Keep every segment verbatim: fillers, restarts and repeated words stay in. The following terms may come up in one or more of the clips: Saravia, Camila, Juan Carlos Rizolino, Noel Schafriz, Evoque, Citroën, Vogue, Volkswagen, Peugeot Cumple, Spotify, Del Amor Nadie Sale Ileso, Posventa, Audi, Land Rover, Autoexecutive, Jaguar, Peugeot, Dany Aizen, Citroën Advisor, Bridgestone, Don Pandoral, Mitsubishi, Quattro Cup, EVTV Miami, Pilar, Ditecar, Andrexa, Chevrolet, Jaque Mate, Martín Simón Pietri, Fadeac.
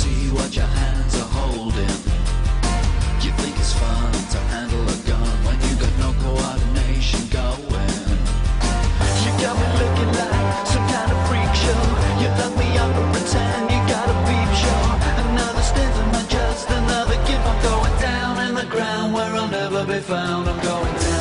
see what your hands are holding. You think it's fun to handle a gun when you got no coordination going. You got me looking like some kind of freak show. You love me up and pretend you got a peep show. Another stint in my just another gift. I'm going down in the ground where I'll never be found. I'm going down.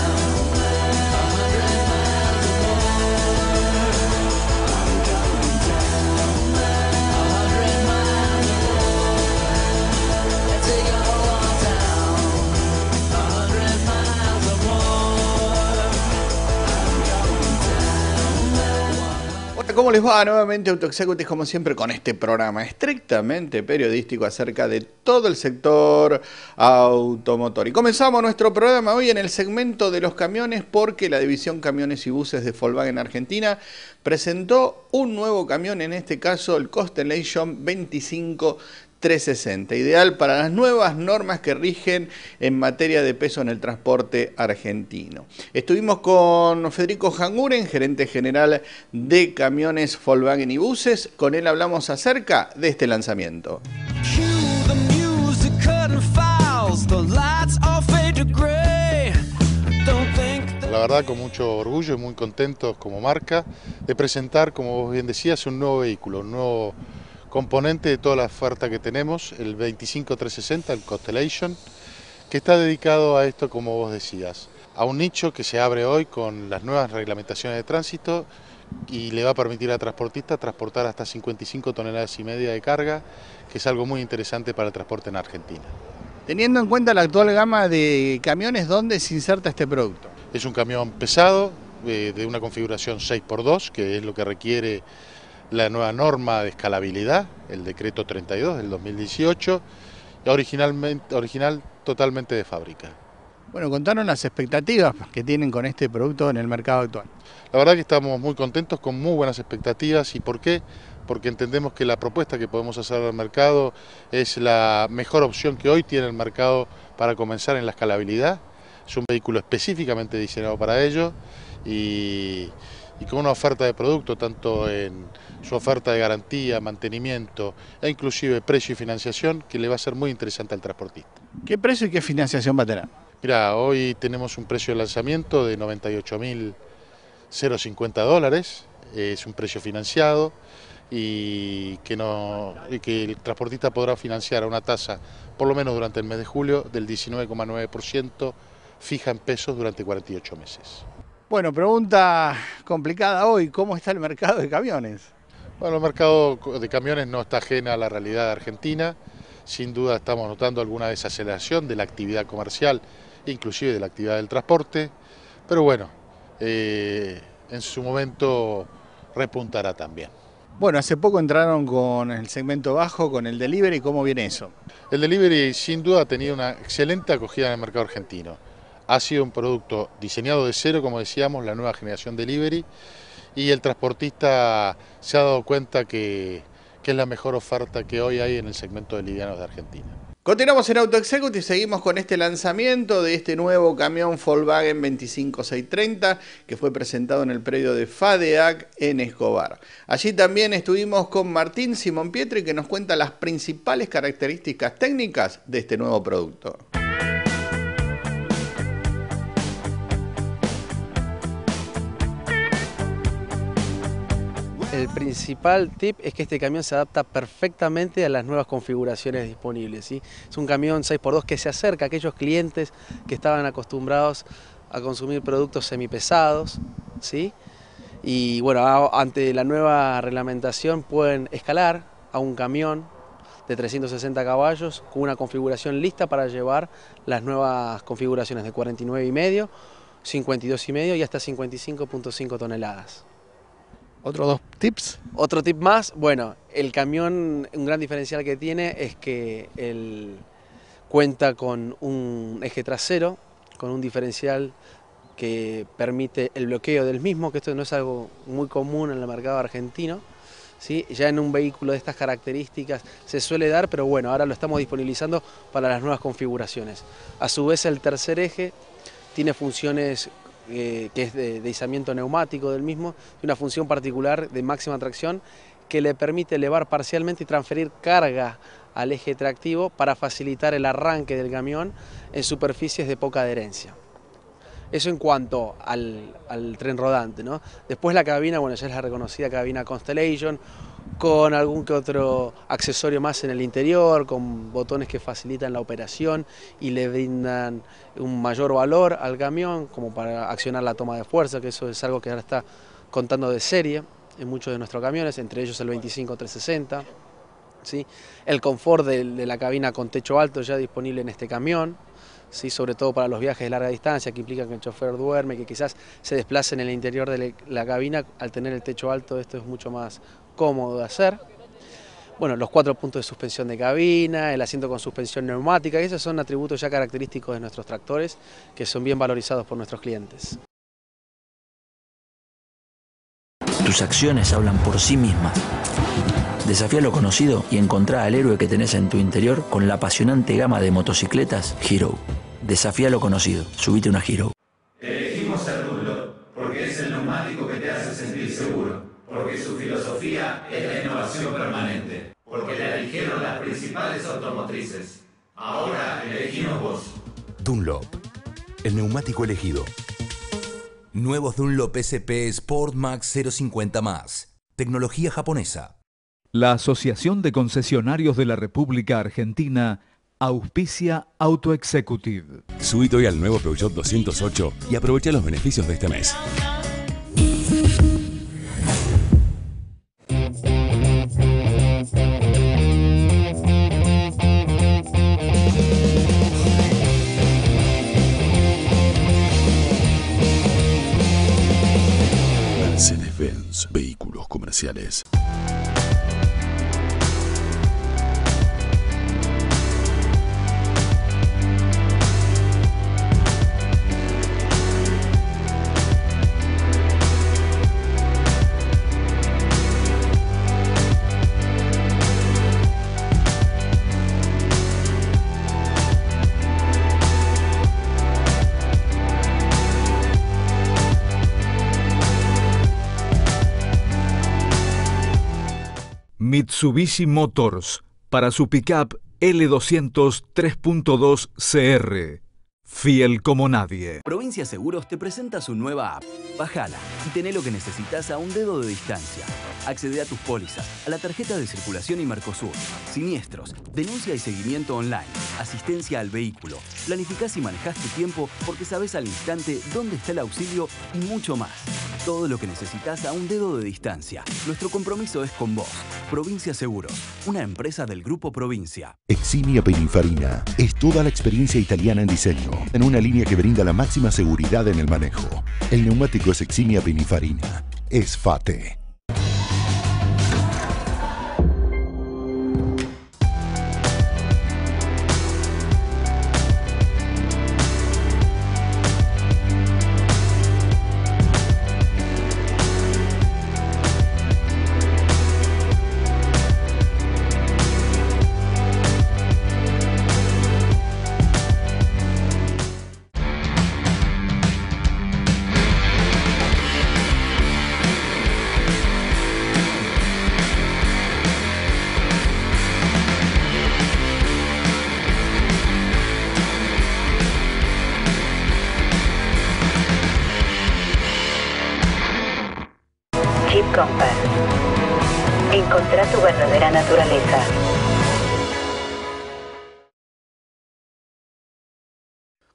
¿Cómo les va? Nuevamente Autoexecutive, como siempre, con este programa estrictamente periodístico acerca de todo el sector automotor. Y comenzamos nuestro programa hoy en el segmento de los camiones, porque la división camiones y buses de Volkswagen Argentina presentó un nuevo camión, en este caso el Constellation veinticinco trescientos sesenta, ideal para las nuevas normas que rigen en materia de peso en el transporte argentino. Estuvimos con Federico Ojanguren, gerente general de camiones Volkswagen y buses. Con él hablamos acerca de este lanzamiento. La verdad, con mucho orgullo y muy contentos como marca de presentar, como vos bien decías, un nuevo vehículo, un nuevo componente de toda la oferta que tenemos, el veinticinco trescientos sesenta, el Constellation, que está dedicado a esto, como vos decías, a un nicho que se abre hoy con las nuevas reglamentaciones de tránsito y le va a permitir al transportista transportar hasta cincuenta y cinco toneladas y media de carga, que es algo muy interesante para el transporte en Argentina. Teniendo en cuenta la actual gama de camiones, ¿dónde se inserta este producto? Es un camión pesado, eh, de una configuración seis por dos, que es lo que requiere la nueva norma de escalabilidad, el decreto treinta y dos del dos mil dieciocho, originalmente, original totalmente de fábrica. Bueno, contaron las expectativas que tienen con este producto en el mercado actual. La verdad que estamos muy contentos, con muy buenas expectativas. ¿Y por qué? Porque entendemos que la propuesta que podemos hacer al mercado es la mejor opción que hoy tiene el mercado para comenzar en la escalabilidad. Es un vehículo específicamente diseñado para ello y... y con una oferta de producto, tanto en su oferta de garantía, mantenimiento e inclusive precio y financiación, que le va a ser muy interesante al transportista. ¿Qué precio y qué financiación va a tener? Mirá, hoy tenemos un precio de lanzamiento de noventa y ocho mil cincuenta dólares, es un precio financiado y que, no, y que el transportista podrá financiar a una tasa, por lo menos durante el mes de julio, del diecinueve coma nueve por ciento fija en pesos durante cuarenta y ocho meses. Bueno, pregunta complicada hoy, ¿cómo está el mercado de camiones? Bueno, el mercado de camiones no está ajena a la realidad de Argentina. Sin duda estamos notando alguna desaceleración de la actividad comercial, inclusive de la actividad del transporte. Pero bueno, eh, en su momento repuntará también. Bueno, hace poco entraron con el segmento bajo, con el delivery, ¿cómo viene eso? El delivery sin duda ha tenido una excelente acogida en el mercado argentino. Ha sido un producto diseñado de cero, como decíamos, la nueva generación delivery, y el transportista se ha dado cuenta que, que es la mejor oferta que hoy hay en el segmento de livianos de Argentina. Continuamos en Autoexecutive y seguimos con este lanzamiento de este nuevo camión Volkswagen veinticinco seiscientos treinta que fue presentado en el predio de Fadeac en Escobar. Allí también estuvimos con Martín Simón Pietri, que nos cuenta las principales características técnicas de este nuevo producto. El principal tip es que este camión se adapta perfectamente a las nuevas configuraciones disponibles, ¿sí? Es un camión seis por dos que se acerca a aquellos clientes que estaban acostumbrados a consumir productos semipesados, ¿sí? Y bueno, ante la nueva reglamentación pueden escalar a un camión de trescientos sesenta caballos con una configuración lista para llevar las nuevas configuraciones de cuarenta y nueve y medio, cincuenta y dos y medio y hasta cincuenta y cinco punto cinco toneladas. ¿Otros dos tips? Otro tip más, bueno, el camión, un gran diferencial que tiene es que él cuenta con un eje trasero, con un diferencial que permite el bloqueo del mismo, que esto no es algo muy común en el mercado argentino, ¿sí? Ya en un vehículo de estas características se suele dar, pero bueno, ahora lo estamos disponibilizando para las nuevas configuraciones. A su vez, el tercer eje tiene funciones que es de, de izamiento neumático del mismo, y una función particular de máxima tracción que le permite elevar parcialmente y transferir carga al eje tractivo para facilitar el arranque del camión en superficies de poca adherencia. Eso en cuanto al, al tren rodante, ¿no? Después la cabina, bueno, ya es la reconocida cabina Constellation, con algún que otro accesorio más en el interior, con botones que facilitan la operación y le brindan un mayor valor al camión, como para accionar la toma de fuerza, que eso es algo que ahora está contando de serie en muchos de nuestros camiones, entre ellos el veinticinco trescientos sesenta, ¿sí? El confort de, de la cabina con techo alto ya disponible en este camión, ¿sí? Sobre todo para los viajes de larga distancia, que implica que el chofer duerme, que quizás se desplace en el interior de la cabina. Al tener el techo alto, esto es mucho más cómodo de hacer. Bueno, los cuatro puntos de suspensión de cabina, el asiento con suspensión neumática, esos son atributos ya característicos de nuestros tractores, que son bien valorizados por nuestros clientes. Tus acciones hablan por sí mismas. Desafía lo conocido y encontrá al héroe que tenés en tu interior con la apasionante gama de motocicletas Hero. Desafía lo conocido. Subite una Hero. Elegimos ser Dunlop porque es el neumático que te hace sentir seguro, porque su filosofía es la innovación permanente, porque la eligieron las principales automotrices. Ahora elegimos vos. Dunlop, el neumático elegido. Nuevos Dunlop S P Sport Max cero cincuenta más. Tecnología japonesa. La Asociación de Concesionarios de la República Argentina auspicia Autoexecutive. Subite hoy al nuevo Peugeot doscientos ocho y aprovecha los beneficios de este mes. Mercedes-Benz, vehículos comerciales. Mitsubishi Motors, para su pickup L doscientos tres punto dos C R. Fiel como nadie. Provincia Seguros te presenta su nueva app. Bájala y tené lo que necesitas a un dedo de distancia. Accede a tus pólizas, a la tarjeta de circulación y Mercosur, siniestros, denuncia y seguimiento online, asistencia al vehículo. Planificás y manejás tu tiempo porque sabés al instante dónde está el auxilio y mucho más. Todo lo que necesitas a un dedo de distancia. Nuestro compromiso es con vos. Provincia Seguros, una empresa del Grupo Provincia. Eximia Pininfarina es toda la experiencia italiana en diseño, en una línea que brinda la máxima seguridad en el manejo. El neumático es Eximia Pininfarina. Es F A T E.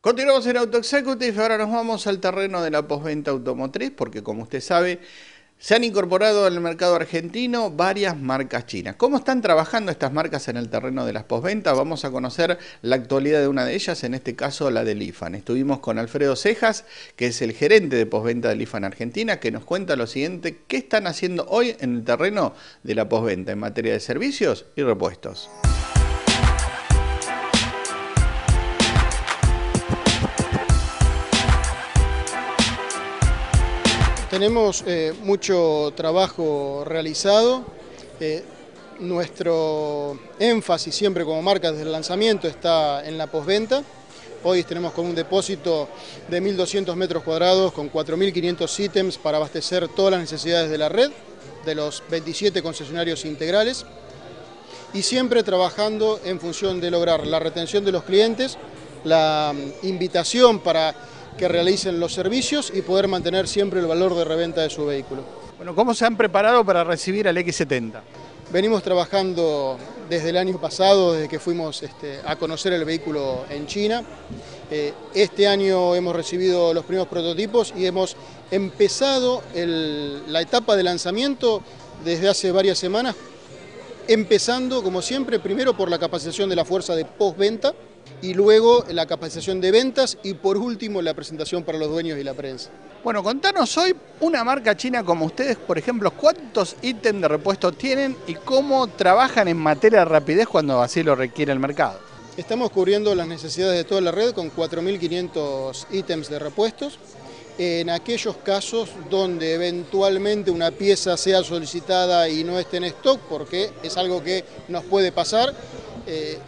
Continuamos en Autoexecutive, ahora nos vamos al terreno de la postventa automotriz, porque como usted sabe, se han incorporado al mercado argentino varias marcas chinas. ¿Cómo están trabajando estas marcas en el terreno de las postventas? Vamos a conocer la actualidad de una de ellas, en este caso la de Lifan. Estuvimos con Alfredo Cejas, que es el gerente de postventa de Lifan Argentina, que nos cuenta lo siguiente: ¿qué están haciendo hoy en el terreno de la postventa en materia de servicios y repuestos? Tenemos eh, mucho trabajo realizado, eh, nuestro énfasis siempre como marca desde el lanzamiento está en la postventa. Hoy tenemos con un depósito de mil doscientos metros cuadrados con cuatro mil quinientos ítems para abastecer todas las necesidades de la red, de los veintisiete concesionarios integrales. y siempre trabajando en función de lograr la retención de los clientes, la invitación para que realicen los servicios y poder mantener siempre el valor de reventa de su vehículo. Bueno, ¿cómo se han preparado para recibir al equis setenta? Venimos trabajando desde el año pasado, desde que fuimos este, a conocer el vehículo en China. Eh, este año hemos recibido los primeros prototipos y hemos empezado el, la etapa de lanzamiento desde hace varias semanas, empezando, como siempre, primero por la capacitación de la fuerza de postventa y luego la capacitación de ventas y, por último, la presentación para los dueños y la prensa. Bueno, contanos hoy, una marca china como ustedes, por ejemplo, ¿cuántos ítems de repuesto tienen y cómo trabajan en materia de rapidez cuando así lo requiere el mercado? Estamos cubriendo las necesidades de toda la red con cuatro mil quinientos ítems de repuestos. En aquellos casos donde eventualmente una pieza sea solicitada y no esté en stock, porque es algo que nos puede pasar, eh,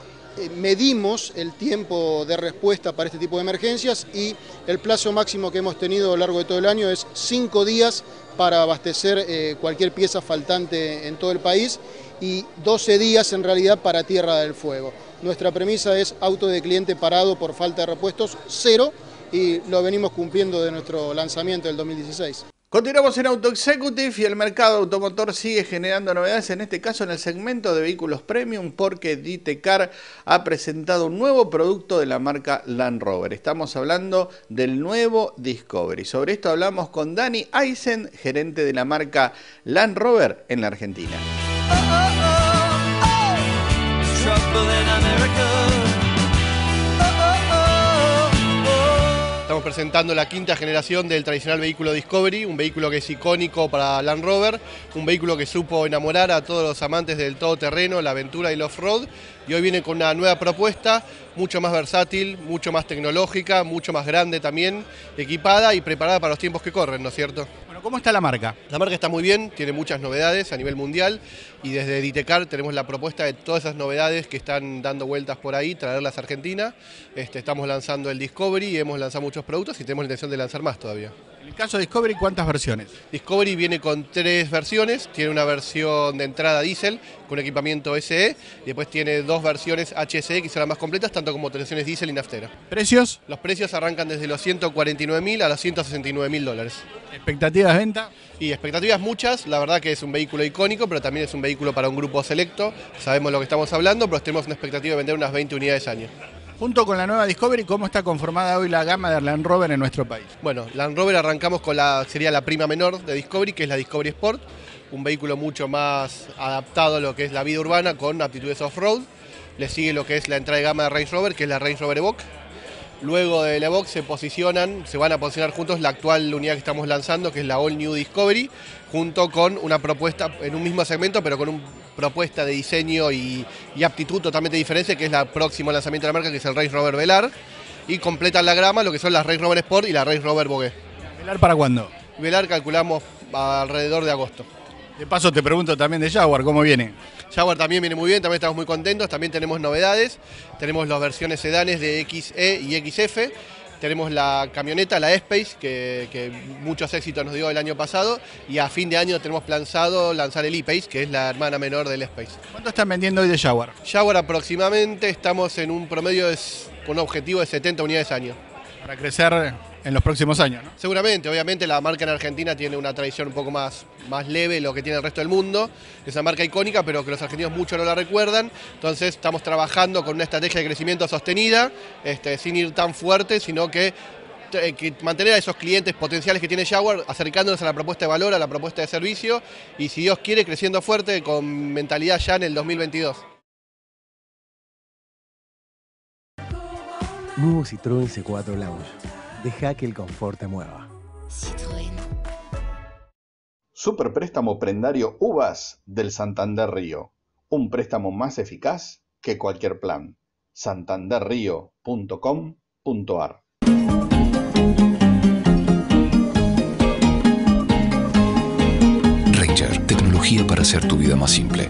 medimos el tiempo de respuesta para este tipo de emergencias y el plazo máximo que hemos tenido a lo largo de todo el año es cinco días para abastecer eh, cualquier pieza faltante en todo el país y doce días en realidad para Tierra del Fuego. Nuestra premisa es auto de cliente parado por falta de repuestos, cero, y lo venimos cumpliendo de nuestro lanzamiento del dos mil dieciséis. Continuamos en Autoexecutive y el mercado automotor sigue generando novedades, en este caso en el segmento de vehículos premium, porque Ditecar ha presentado un nuevo producto de la marca Land Rover. Estamos hablando del nuevo Discovery. Sobre esto hablamos con Dany Aizen, gerente de la marca Land Rover en la Argentina. Oh, oh, oh, oh. Estamos presentando la quinta generación del tradicional vehículo Discovery, un vehículo que es icónico para Land Rover, un vehículo que supo enamorar a todos los amantes del todoterreno, la aventura y el off-road, y hoy viene con una nueva propuesta, mucho más versátil, mucho más tecnológica, mucho más grande también, equipada y preparada para los tiempos que corren, ¿no es cierto? ¿Cómo está la marca? La marca está muy bien, tiene muchas novedades a nivel mundial y desde Ditecar tenemos la propuesta de todas esas novedades que están dando vueltas por ahí, traerlas a Argentina. Este, estamos lanzando el Discovery, hemos lanzado muchos productos y tenemos la intención de lanzar más todavía. En el caso de Discovery, ¿cuántas versiones? Discovery viene con tres versiones, tiene una versión de entrada diésel con equipamiento S E, y después tiene dos versiones H S E que serán más completas, tanto como versiones diésel y naftera. ¿Precios? Los precios arrancan desde los ciento cuarenta y nueve mil a los ciento sesenta y nueve mil dólares. ¿Expectativas de venta? Y expectativas muchas, la verdad que es un vehículo icónico, pero también es un vehículo para un grupo selecto, sabemos lo que estamos hablando, pero tenemos una expectativa de vender unas veinte unidades al año. Junto con la nueva Discovery, ¿cómo está conformada hoy la gama de Land Rover en nuestro país? Bueno, Land Rover arrancamos con la, sería la prima menor de Discovery, que es la Discovery Sport, un vehículo mucho más adaptado a lo que es la vida urbana con aptitudes off-road. Le sigue lo que es la entrada de gama de Range Rover, que es la Range Rover Evoque. Luego de la Evoque se posicionan, se van a posicionar juntos la actual unidad que estamos lanzando, que es la All New Discovery, junto con una propuesta en un mismo segmento, pero con una propuesta de diseño y, y aptitud totalmente diferente, que es la próximo lanzamiento de la marca, que es el Range Rover Velar, y completan la grama lo que son las Range Rover Sport y la Range Rover Vogue. ¿Velar para cuándo? Velar calculamos alrededor de agosto. De paso te pregunto también de Jaguar, ¿cómo viene? Jaguar también viene muy bien, también estamos muy contentos, también tenemos novedades, tenemos las versiones sedanes de X E y X F, tenemos la camioneta, la Space, que, que muchos éxitos nos dio el año pasado, y a fin de año tenemos planzado lanzar el E-Pace, que es la hermana menor del Space. ¿Cuánto están vendiendo hoy de Jaguar? Jaguar aproximadamente estamos en un promedio, de, con un objetivo de setenta unidades al año. Para crecer en los próximos años, ¿no? Seguramente, obviamente la marca en Argentina tiene una tradición un poco más, más leve de lo que tiene el resto del mundo. Es una marca icónica, pero que los argentinos mucho no la recuerdan. Entonces estamos trabajando con una estrategia de crecimiento sostenida, este, sin ir tan fuerte, sino que, que mantener a esos clientes potenciales que tiene Jaguar, acercándonos a la propuesta de valor, a la propuesta de servicio, y si Dios quiere, creciendo fuerte con mentalidad ya en el dos mil veintidós. Nuevo Citroën C cuatro Lounge. Deja que el confort te mueva. Citroën. Super préstamo prendario UVAS del Santander Río. Un préstamo más eficaz que cualquier plan. santander río punto com punto ar. Ranger, tecnología para hacer tu vida más simple.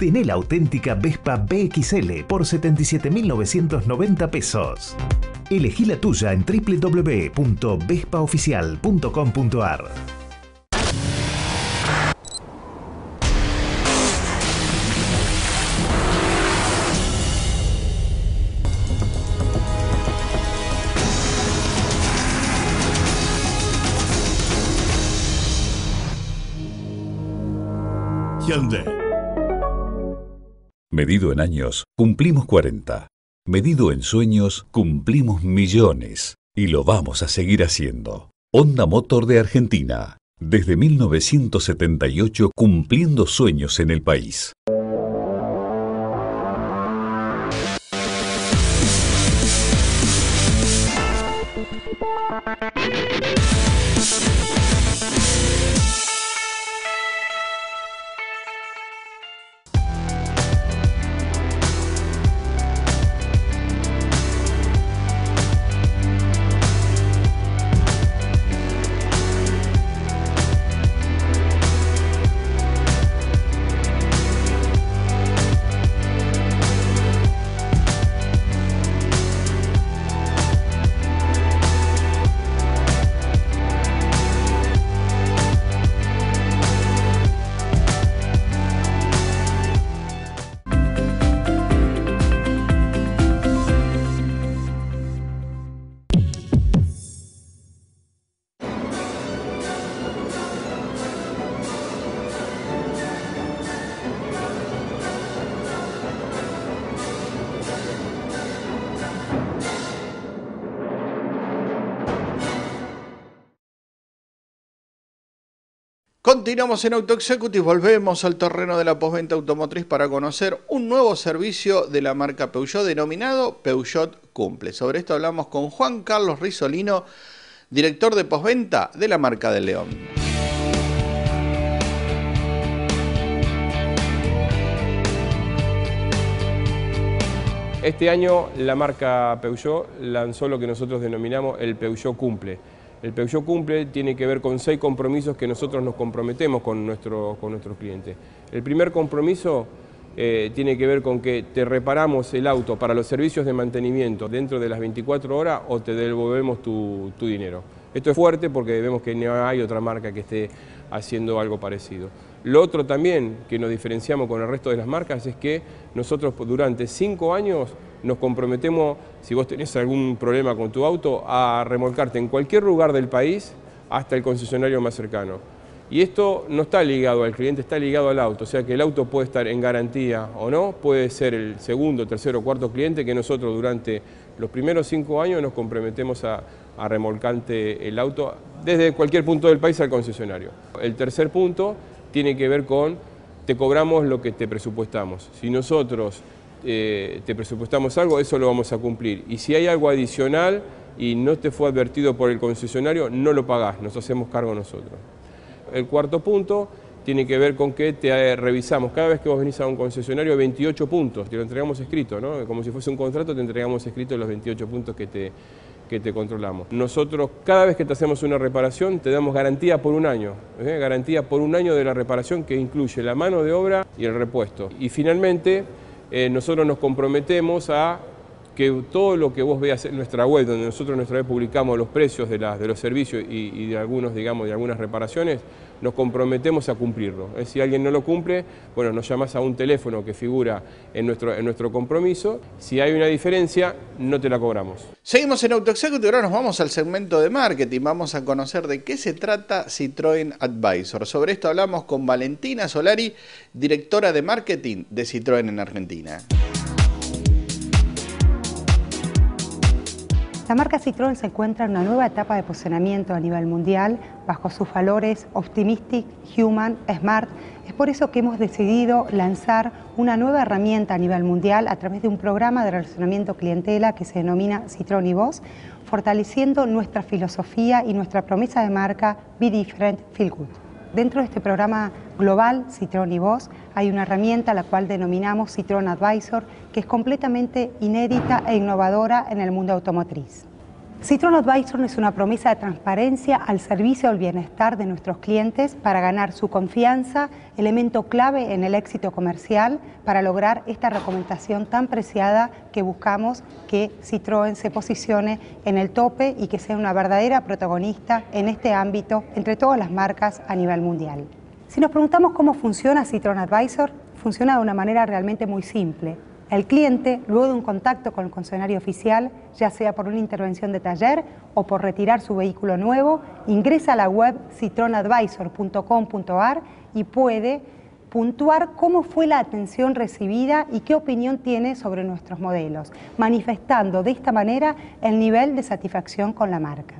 Obtené la auténtica Vespa B X L por setenta y siete mil novecientos noventa pesos. Elegí la tuya en w w w punto vespa oficial punto com punto ar. Medido en años, cumplimos cuarenta. Medido en sueños, cumplimos millones. Y lo vamos a seguir haciendo. Honda Motor de Argentina. Desde mil novecientos setenta y ocho, cumpliendo sueños en el país. Continuamos en Autoexecutive, volvemos al terreno de la postventa automotriz para conocer un nuevo servicio de la marca Peugeot denominado Peugeot Cumple. Sobre esto hablamos con Juan Carlos Rizolino, director de postventa de la marca del León. Este año la marca Peugeot lanzó lo que nosotros denominamos el Peugeot Cumple. El Peugeot Cumple tiene que ver con seis compromisos que nosotros nos comprometemos con, nuestro, con nuestros clientes. El primer compromiso eh, tiene que ver con que te reparamos el auto para los servicios de mantenimiento dentro de las veinticuatro horas o te devolvemos tu, tu dinero. Esto es fuerte porque vemos que no hay otra marca que esté haciendo algo parecido. Lo otro también que nos diferenciamos con el resto de las marcas es que nosotros durante cinco años nos comprometemos, si vos tenés algún problema con tu auto, a remolcarte en cualquier lugar del país hasta el concesionario más cercano. Y esto no está ligado al cliente, está ligado al auto. O sea que el auto puede estar en garantía o no, puede ser el segundo, tercero, cuarto cliente que nosotros durante los primeros cinco años nos comprometemos a, a remolcarte el auto desde cualquier punto del país al concesionario. El tercer punto tiene que ver con te cobramos lo que te presupuestamos. Si nosotros Eh, te presupuestamos algo, eso lo vamos a cumplir. Y si hay algo adicional y no te fue advertido por el concesionario, no lo pagás, nos hacemos cargo nosotros. El cuarto punto tiene que ver con que te revisamos. Cada vez que vos venís a un concesionario, veintiocho puntos, te lo entregamos escrito, ¿no? Como si fuese un contrato, te entregamos escrito los veintiocho puntos que te, que te controlamos. Nosotros, cada vez que te hacemos una reparación, te damos garantía por un año, ¿eh? Garantía por un año de la reparación que incluye la mano de obra y el repuesto. Y finalmente, Eh, nosotros nos comprometemos a que todo lo que vos veas en nuestra web, donde nosotros en nuestra web publicamos los precios de, las, de los servicios y, y de, algunos, digamos, de algunas reparaciones, nos comprometemos a cumplirlo. Eh, si alguien no lo cumple, bueno, nos llamás a un teléfono que figura en nuestro, en nuestro compromiso. Si hay una diferencia, no te la cobramos. Seguimos en Autoexecutive, ahora nos vamos al segmento de marketing. Vamos a conocer de qué se trata Citroën Advisor. Sobre esto hablamos con Valentina Solari, directora de marketing de Citroën en Argentina. La marca Citroën se encuentra en una nueva etapa de posicionamiento a nivel mundial bajo sus valores Optimistic, Human, Smart. Es por eso que hemos decidido lanzar una nueva herramienta a nivel mundial a través de un programa de relacionamiento clientela que se denomina Citroën y Vos, fortaleciendo nuestra filosofía y nuestra promesa de marca Be Different, Feel Good. Dentro de este programa global Citroën y Vos hay una herramienta a la cual denominamos Citroën Advisor, que es completamente inédita e innovadora en el mundo automotriz. Citroën Advisor es una promesa de transparencia al servicio del bienestar de nuestros clientes para ganar su confianza, elemento clave en el éxito comercial para lograr esta recomendación tan preciada que buscamos que Citroën se posicione en el tope y que sea una verdadera protagonista en este ámbito entre todas las marcas a nivel mundial. Si nos preguntamos cómo funciona Citroën Advisor, funciona de una manera realmente muy simple. El cliente, luego de un contacto con el concesionario oficial, ya sea por una intervención de taller o por retirar su vehículo nuevo, ingresa a la web citroën advisor punto com punto ar y puede puntuar cómo fue la atención recibida y qué opinión tiene sobre nuestros modelos, manifestando de esta manera el nivel de satisfacción con la marca.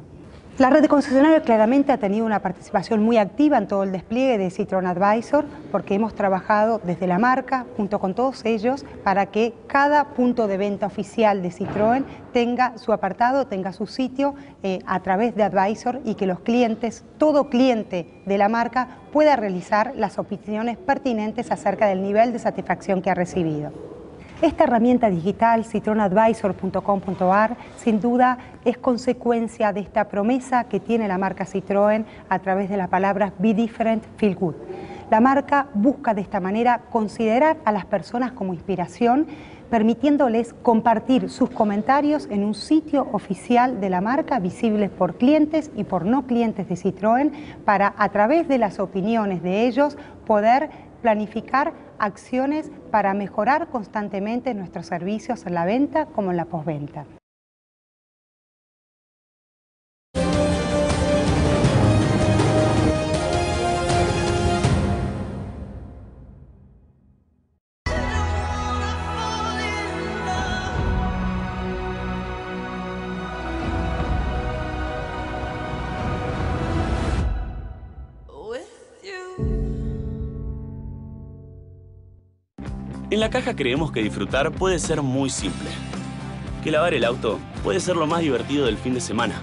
La red de concesionarios claramente ha tenido una participación muy activa en todo el despliegue de Citroën Advisor porque hemos trabajado desde la marca junto con todos ellos para que cada punto de venta oficial de Citroën tenga su apartado, tenga su sitio eh, a través de Advisor y que los clientes, todo cliente de la marca pueda realizar las opiniones pertinentes acerca del nivel de satisfacción que ha recibido. Esta herramienta digital, citroën advisor punto com punto ar, sin duda es consecuencia de esta promesa que tiene la marca Citroën a través de las palabras Be Different, Feel Good. La marca busca de esta manera considerar a las personas como inspiración, permitiéndoles compartir sus comentarios en un sitio oficial de la marca, visibles por clientes y por no clientes de Citroën, para a través de las opiniones de ellos poder planificar acciones para mejorar constantemente nuestros servicios en la venta como en la postventa. En la caja creemos que disfrutar puede ser muy simple, que lavar el auto puede ser lo más divertido del fin de semana,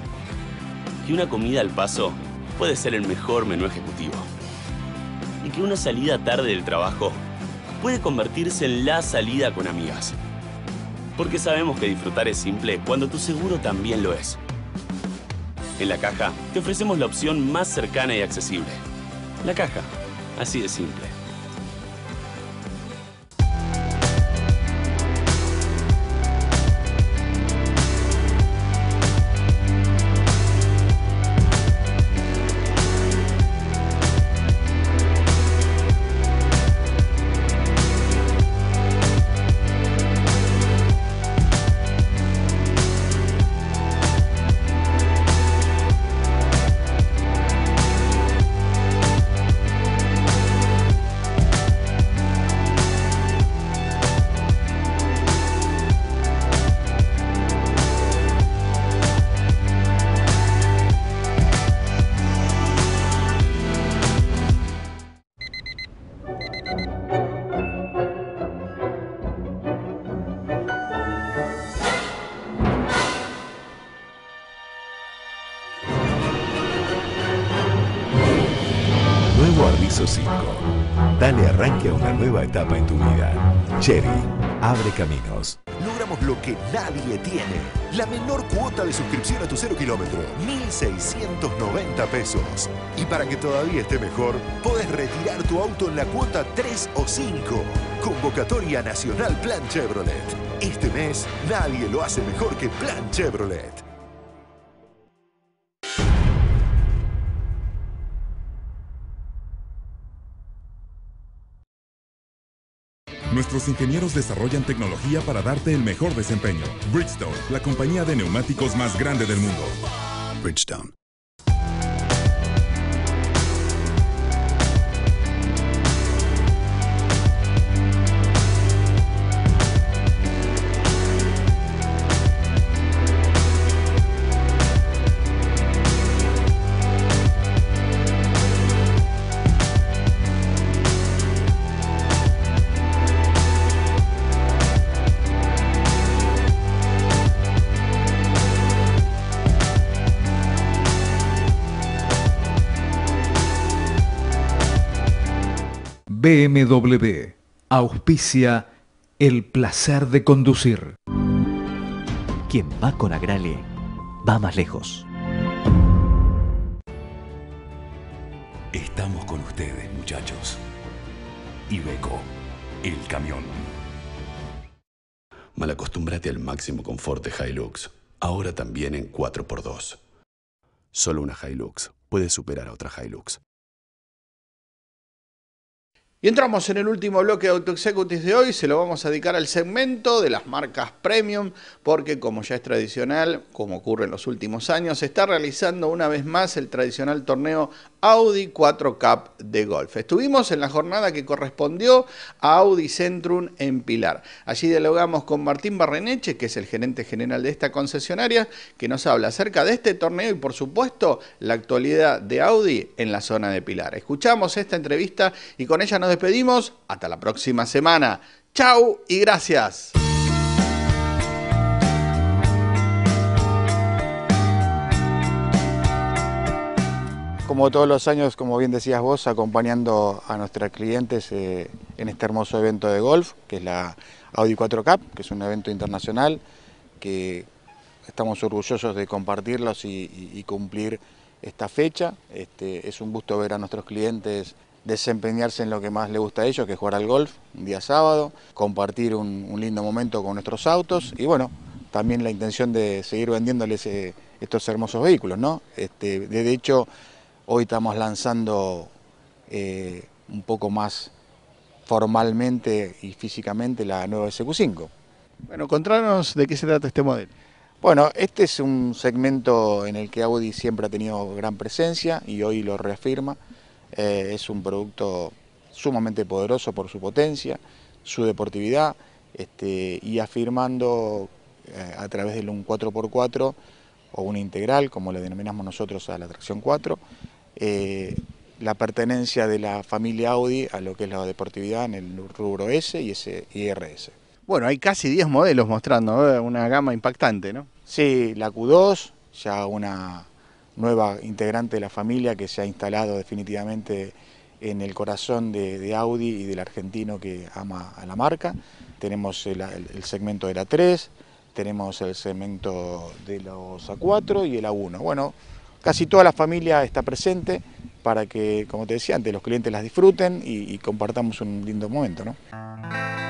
que una comida al paso puede ser el mejor menú ejecutivo y que una salida tarde del trabajo puede convertirse en la salida con amigas. Porque sabemos que disfrutar es simple cuando tu seguro también lo es. En la caja te ofrecemos la opción más cercana y accesible. La caja, así de simple. cinco. Dale arranque a una nueva etapa en tu vida. Chery abre caminos. Logramos lo que nadie tiene. La menor cuota de suscripción a tu cero kilómetro, mil seiscientos noventa pesos. Y para que todavía esté mejor, podés retirar tu auto en la cuota tres o cinco. Convocatoria Nacional Plan Chevrolet. Este mes, nadie lo hace mejor que Plan Chevrolet. Nuestros ingenieros desarrollan tecnología para darte el mejor desempeño. Bridgestone, la compañía de neumáticos más grande del mundo. Bridgestone. B M W auspicia el placer de conducir. Quien va con Agrale va más lejos. Estamos con ustedes, muchachos. Iveco, el camión. Malacostúmbrate al máximo confort de Hilux. Ahora también en cuatro por dos. Solo una Hilux puede superar a otra Hilux. Y entramos en el último bloque de Autoexecutive de hoy. Se lo vamos a dedicar al segmento de las marcas premium, porque como ya es tradicional, como ocurre en los últimos años, se está realizando una vez más el tradicional torneo Audi Quattro Cup de golf. Estuvimos en la jornada que correspondió a Audi Centrum en Pilar. Allí dialogamos con Martín Barreneche, que es el gerente general de esta concesionaria, que nos habla acerca de este torneo y por supuesto la actualidad de Audi en la zona de Pilar. Escuchamos esta entrevista y con ella nos despedimos hasta la próxima semana. Chau y gracias. Como todos los años, como bien decías vos, acompañando a nuestros clientes eh, en este hermoso evento de golf, que es la Audi Quattro Cup, que es un evento internacional que estamos orgullosos de compartirlos y, y, y cumplir esta fecha. Este, es un gusto ver a nuestros clientes desempeñarse en lo que más les gusta a ellos, que es jugar al golf un día sábado, compartir un, un lindo momento con nuestros autos y bueno, también la intención de seguir vendiéndoles eh, estos hermosos vehículos, ¿no? Este, de hecho, hoy estamos lanzando eh, un poco más formalmente y físicamente la nueva S Q cinco. Bueno, contanos de qué se trata este modelo. Bueno, este es un segmento en el que Audi siempre ha tenido gran presencia y hoy lo reafirma. Eh, es un producto sumamente poderoso por su potencia, su deportividad, este, y afirmando eh, a través de un cuatro por cuatro o una integral, como le denominamos nosotros a la tracción cuatro, eh, la pertenencia de la familia Audi a lo que es la deportividad en el rubro S y R S. Bueno, hay casi diez modelos mostrando, ¿eh? Una gama impactante, ¿no? Sí, la Q dos, ya una nueva integrante de la familia que se ha instalado definitivamente en el corazón de, de Audi y del argentino que ama a la marca. Tenemos el, el segmento de la tres, tenemos el segmento de los A cuatro y el A uno. Bueno, casi toda la familia está presente para que, como te decía antes, los clientes las disfruten y, y compartamos un lindo momento, ¿no?